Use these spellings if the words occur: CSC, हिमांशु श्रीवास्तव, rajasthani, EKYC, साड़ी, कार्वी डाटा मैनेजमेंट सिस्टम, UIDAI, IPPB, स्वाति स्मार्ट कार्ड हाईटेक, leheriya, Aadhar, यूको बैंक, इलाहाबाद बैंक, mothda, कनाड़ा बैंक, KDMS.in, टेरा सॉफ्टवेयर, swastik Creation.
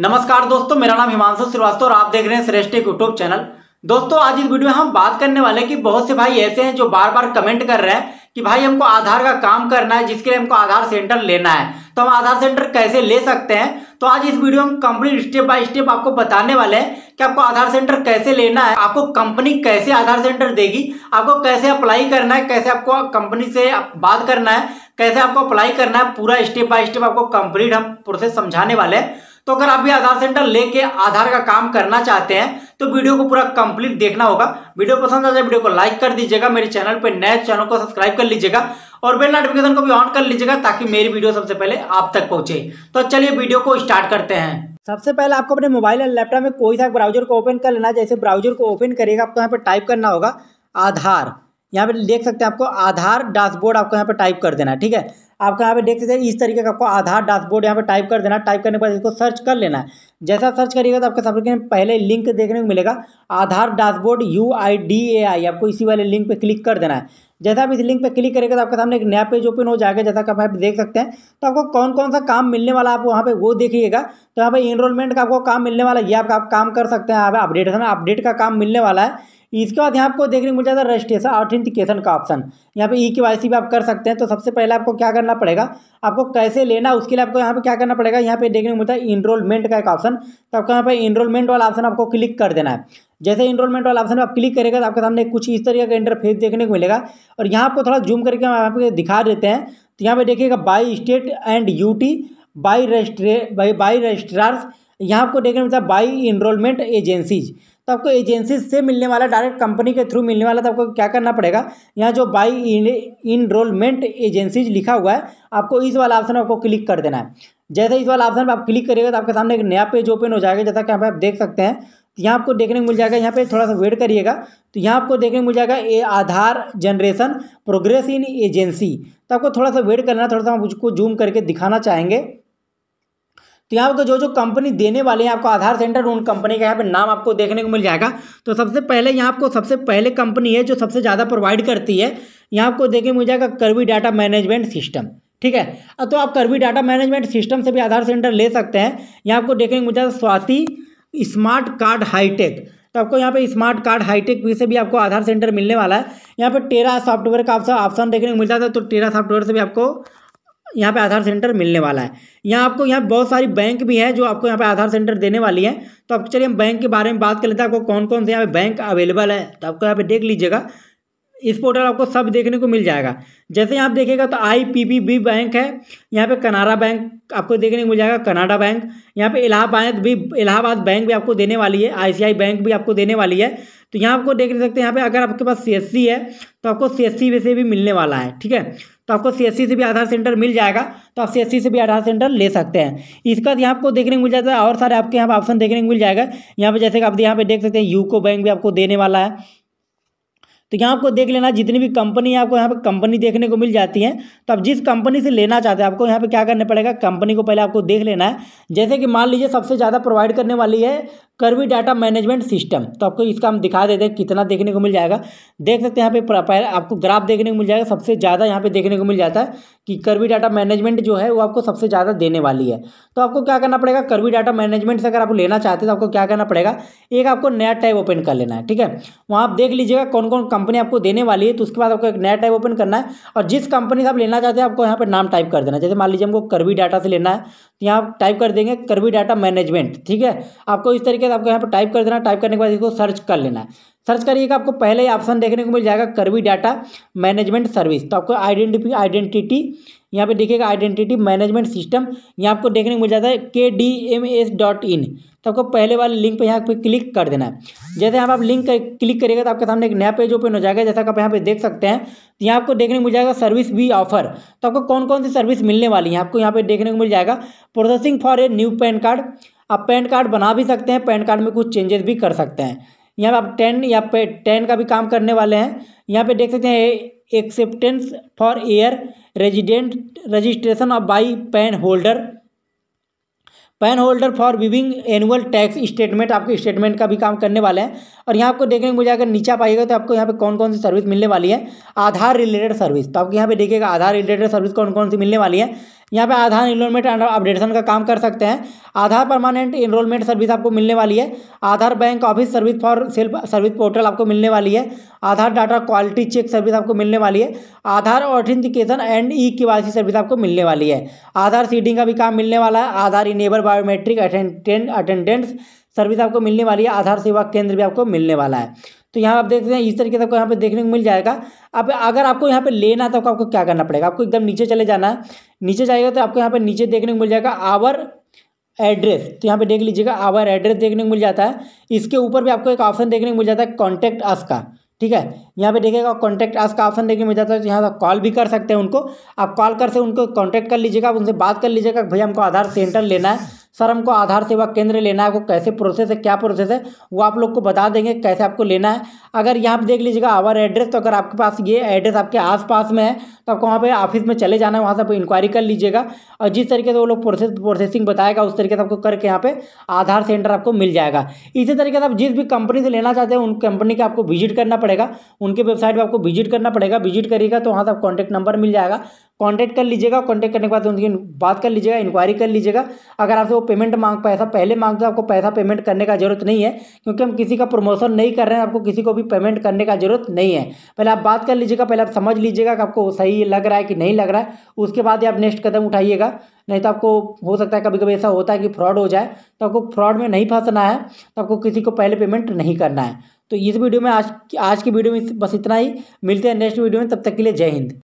नमस्कार दोस्तों, मेरा नाम हिमांशु श्रीवास्तव और आप देख रहे हैं श्रेष्ठ यूट्यूब चैनल। दोस्तों, आज इस वीडियो में हम बात करने वाले हैं कि बहुत से भाई ऐसे हैं जो बार बार कमेंट कर रहे हैं कि भाई हमको आधार का काम करना है, जिसके लिए हमको आधार सेंटर लेना है, तो हम आधार सेंटर कैसे ले सकते हैं। तो आज इस वीडियो में कंप्लीट स्टेप बाय स्टेप आपको बताने वाले हैं कि आपको आधार सेंटर कैसे लेना है, आपको कंपनी कैसे आधार सेंटर देगी, आपको कैसे अप्लाई करना है, कैसे आपको कंपनी से बात करना है, कैसे आपको अप्लाई करना है। पूरा स्टेप बाय स्टेप आपको कंप्लीट हम प्रोसेस समझाने वाले हैं। तो अगर आप भी आधार सेंटर लेके आधार का काम करना चाहते हैं तो वीडियो को पूरा कंप्लीट देखना होगा। वीडियो पसंद आ जाए वीडियो को लाइक कर दीजिएगा, मेरे चैनल पर नए चैनल को सब्सक्राइब कर लीजिएगा और बेल नोटिफिकेशन को भी ऑन कर लीजिएगा ताकि मेरी वीडियो सबसे पहले आप तक पहुंचे। तो चलिए वीडियो को स्टार्ट करते हैं। सबसे पहले आपको अपने मोबाइल या लैपटॉप में कोई सा ब्राउजर को ओपन कर लेना। जैसे ब्राउजर को ओपन करिएगा, आपको यहाँ पर टाइप करना होगा आधार। यहाँ पे देख सकते हैं आपको आधार डैशबोर्ड, आपको यहाँ पे टाइप कर देना। ठीक है, आपको यहाँ पे देख सकते हैं इस तरीके का आपको आधार डैशबोर्ड यहाँ पे टाइप कर देना। टाइप करने के बाद इसको सर्च कर लेना है। जैसा सर्च करिएगा तो आपके सामने पहले लिंक देखने को मिलेगा, आधार डैशबोर्ड UIDAI। आपको इसी वाले लिंक पर क्लिक कर देना है। जैसा आप इस लिंक पर क्लिक करेंगे तो आपके सामने एक नया पेज ओपन हो जाएगा। जैसा कि आप यहाँ पे देख सकते हैं, तो आपको कौन कौन सा काम मिलने वाला आप वहाँ पे वो देखिएगा। तो यहाँ पे इनरोलमेंट का आपको काम मिलने वाला है, ये आप काम कर सकते हैं। यहाँ पे अपडेट का काम मिलने वाला है। इसके बाद यहाँ आपको देखने को मिल जाता है रजिस्ट्रेशन ऑथेंटिकेशन का ऑप्शन। यहाँ पे EKYC भी आप कर सकते हैं। तो सबसे पहले आपको क्या करना पड़ेगा, आपको कैसे लेना, उसके लिए आपको यहाँ पे क्या करना पड़ेगा, यहाँ पे देखने को मिलता है इनरोलमेंट का एक ऑप्शन। तो आपको यहाँ पे इनरोलमेंट वाला ऑप्शन आपको क्लिक कर देना है। जैसे इनरोलमेंट वाला ऑप्शन आप क्लिक करेगा तो आपके सामने कुछ इस तरीके का इंटरफेस देखने को मिलेगा। और यहाँ आपको थोड़ा जूम करके हम आपको दिखा देते हैं। तो यहाँ पे देखिएगा by state and UT, by registrars, यहाँ आपको देखने को मिलता है बाई इनरोलमेंट एजेंसीज। तो आपको एजेंसी से मिलने वाला, डायरेक्ट कंपनी के थ्रू मिलने वाला, तो आपको क्या करना पड़ेगा, यहाँ जो बाई इनरोलमेंट एजेंसीज लिखा हुआ है, आपको इस वाला ऑप्शन आपको क्लिक कर देना है। जैसे इस वाला ऑप्शन पर आप क्लिक करिएगा तो आपके सामने एक नया पेज ओपन हो जाएगा। जैसा कि यहाँ पर आप देख सकते हैं, तो यहाँ आपको देखने को मिल जाएगा, यहाँ पे थोड़ा सा वेट करिएगा, तो यहाँ आपको देखने को मिल जाएगा a Aadhaar generation progress in agency. तो आपको थोड़ा सा वेट करना, थोड़ा सा हम उसको जूम करके दिखाना चाहेंगे। तो यहाँ आपको जो जो कंपनी देने वाले हैं आपको आधार सेंटर, उन कंपनी का यहाँ पे नाम आपको देखने को मिल जाएगा। तो सबसे पहले यहाँ आपको सबसे पहले कंपनी है जो सबसे ज़्यादा प्रोवाइड करती है, यहाँ आपको देखने को मिल जाएगा कार्वी डाटा मैनेजमेंट सिस्टम। ठीक है, तो आप कार्वी डाटा मैनेजमेंट सिस्टम से भी आधार सेंटर ले सकते हैं। यहाँ आपको देखने को मिल जाएगा स्वाति स्मार्ट कार्ड हाईटेक। तो आपको यहाँ पे स्मार्ट कार्ड हाईटेक से भी आपको आधार सेंटर मिलने वाला है। यहाँ पे टेरा सॉफ्टवेयर का ऑप्शन देखने को मिलता है, तो टेरा सॉफ्टवेयर से भी आपको यहाँ पे आधार सेंटर मिलने वाला है। यहाँ आपको यहाँ बहुत सारी बैंक भी है जो आपको यहाँ पे आधार सेंटर देने वाली है। तो आप चलिए हम बैंक के बारे में बात कर लेते हैं, आपको कौन कौन से यहाँ पे बैंक अवेलेबल है। तो आपको यहाँ पे देख लीजिएगा, इस पोर्टल आपको सब देखने को मिल जाएगा। जैसे यहाँ आप देखिएगा तो IPPB बैंक है, यहाँ पे कनाड़ा बैंक आपको देखने को मिल जाएगा, कनाड़ा बैंक, यहाँ पे इलाहाबाद बैंक भी आपको देने वाली है, ICI बैंक भी आपको देने वाली है। तो यहाँ आपको देख सकते हैं, यहाँ पे अगर आपके पास CSC है तो आपको CSC से भी मिलने वाला है। ठीक है, तो आपको CSC से भी आधार सेंटर मिल जाएगा, तो आप CSC से भी आधार सेंटर ले सकते हैं। इसका यहाँ आपको देखने को मिल जाता है और सारे आपके यहाँ पे ऑप्शन देखने को मिल जाएगा। यहाँ पे जैसे आप यहाँ पे देख सकते हैं यूको बैंक भी आपको देने वाला है। तो यहाँ आपको देख लेना, जितनी भी कंपनी है आपको यहाँ पे कंपनी देखने को मिल जाती है। तो आप जिस कंपनी से लेना चाहते हैं आपको यहाँ पे क्या करना पड़ेगा, कंपनी को पहले आपको देख लेना है। जैसे कि मान लीजिए सबसे ज़्यादा प्रोवाइड करने वाली है कार्वी डाटा मैनेजमेंट सिस्टम। तो आपको इसका हम दिखा देते हैं कितना देखने को मिल जाएगा। देख सकते हैं यहाँ पे आपको ग्राफ देखने को मिल जाएगा, सबसे ज़्यादा यहाँ पे देखने को मिल जाता है कि कार्वी डाटा मैनेजमेंट जो है वो आपको सबसे ज़्यादा देने वाली है। तो आपको क्या करना पड़ेगा, कार्वी डाटा मैनेजमेंट से अगर आप लेना चाहते हैं तो आपको क्या करना पड़ेगा, एक आपको नया टैब ओपन कर लेना है। ठीक है, वहाँ आप देख लीजिएगा कौन कौन कंपनी आपको देने वाली है। तो उसके बाद आपको एक नया टैब ओपन करना है और जिस कंपनी से आप लेना चाहते हैं आपको यहाँ पर नाम टाइप कर देना है। जैसे मान लीजिए हमको कार्वी डाटा से लेना है, तो यहाँ आप टाइप कर देंगे कार्वी डाटा मैनेजमेंट। ठीक है, आपको इस तरीके से आपको यहाँ पर टाइप कर देना। टाइप करने के बाद इसको सर्च कर लेना है। सर्च करिएगा, आपको पहले ही ऑप्शन देखने को मिल जाएगा कार्वी डाटा मैनेजमेंट सर्विस। तो आपको आइडेंटिटी यहाँ पे देखिएगा, आइडेंटिटी मैनेजमेंट सिस्टम, यहाँ आपको देखने को मिल जाता है KDMS.in। तो आपको पहले वाले लिंक पे यहाँ पे क्लिक कर देना है। जैसे यहाँ आप लिंक क्लिक करिएगा तो आपके सामने एक नया पेज ओपन हो जाएगा। जैसा कि आप यहाँ पे देख सकते हैं, तो यहाँ आपको देखने को मिल जाएगा सर्विस वी ऑफर। तो आपको कौन कौन सी सर्विस मिलने वाली है आपको यहाँ पे देखने को मिल जाएगा। Processing for a new PAN card, आप पैन कार्ड बना भी सकते हैं, पैन कार्ड में कुछ चेंजेस भी कर सकते हैं। यहाँ पे आप 10 का भी काम करने वाले हैं। यहाँ पे देख सकते हैं acceptance for air resident registration of by PAN holder for viewing annual tax statement, आपके स्टेटमेंट का भी काम करने वाले हैं। और यहाँ आपको देखने को मिल जाएगा, नीचे पाइएगा तो आपको यहाँ पे कौन कौन सी सर्विस मिलने वाली है, आधार रिलेटेड सर्विस। तो आपको यहाँ पे देखिएगा आधार रिलेटेड सर्विस कौन कौन सी मिलने वाली है। यहाँ पे आधार इनरोलमेंट अपडेशन का काम कर सकते हैं। आधार परमानेंट इनरोलमेंट सर्विस आपको मिलने वाली है। Aadhaar bank office service for self service portal आपको मिलने वाली है। Aadhaar data quality check service आपको मिलने वाली है। Aadhaar authentication and e KYC service आपको मिलने वाली है। आधार सीडिंग का भी काम मिलने वाला है। Aadhaar enable biometric attendance service आपको मिलने वाली है। आधार सेवा केंद्र भी आपको मिलने वाला है। तो यहाँ आप देखते हैं इस तरीके से आपको यहाँ पे देखने को मिल जाएगा। अब अगर आपको यहाँ पे लेना है तो आपको क्या करना पड़ेगा, आपको एकदम नीचे चले जाना है। नीचे जाएगा तो आपको यहाँ पे नीचे देखने को मिल जाएगा आवर एड्रेस, तो यहाँ पे देख लीजिएगा आवर एड्रेस देखने को मिल जाता है। इसके ऊपर भी आपको एक ऑप्शन देखने को मिल जाता है कॉन्टैक्ट अस का, ठीक है। यहाँ पे देखिएगा कॉन्टैक्ट अस का ऑप्शन देखने को मिल जाता है। तो यहाँ से कॉल भी कर सकते हैं उनको, आप कॉल करके उनको कॉन्टैक्ट कर लीजिएगा। आप उनसे बात कर लीजिएगा भैया हमको आधार सेंटर लेना है, सर हमको आधार सेवा केंद्र लेना है, आपको कैसे प्रोसेस है क्या प्रोसेस है वो आप लोग को बता देंगे कैसे आपको लेना है। अगर यहाँ पे देख लीजिएगा आवर एड्रेस, तो अगर आपके पास ये एड्रेस आपके आसपास में है तो आपको वहाँ पे ऑफिस में चले जाना है, वहाँ से आप इंक्वायरी कर लीजिएगा। और जिस तरीके से वो लोग प्रोसेसिंग बताएगा उस तरीके से आपको करके यहाँ पे आधार सेंटर आपको मिल जाएगा। इसी तरीके से आप जिस भी कंपनी से लेना चाहते हैं उन कंपनी का आपको विजिट करना पड़ेगा, उनके वेबसाइट पर आपको विजिट करना पड़ेगा। विजिट करिएगा तो वहाँ से आप कॉन्टैक्ट नंबर मिल जाएगा, कॉन्टैक्ट कर लीजिएगा। कॉन्टैक्ट करने के बाद उनकी बात कर लीजिएगा, इंक्वायरी कर लीजिएगा। अगर आपसे वो पेमेंट पैसा पहले मांगते हैं, आपको पैसा पेमेंट करने का जरूरत नहीं है, क्योंकि हम किसी का प्रमोशन नहीं कर रहे हैं, आपको किसी को भी पेमेंट करने का जरूरत नहीं है। पहले आप बात कर लीजिएगा, पहले आप समझ लीजिएगा कि आपको सही लग रहा है कि नहीं लग रहा है, उसके बाद आप नेक्स्ट कदम उठाइएगा। नहीं तो आपको हो सकता है कभी कभी ऐसा होता है कि फ्रॉड हो जाए, तो आपको फ्रॉड में नहीं फंसना है, तो आपको किसी को पहले पेमेंट नहीं करना है। तो इस वीडियो में आज की वीडियो में बस इतना ही। मिलते हैं नेक्स्ट वीडियो में, तब तक के लिए जय हिंद।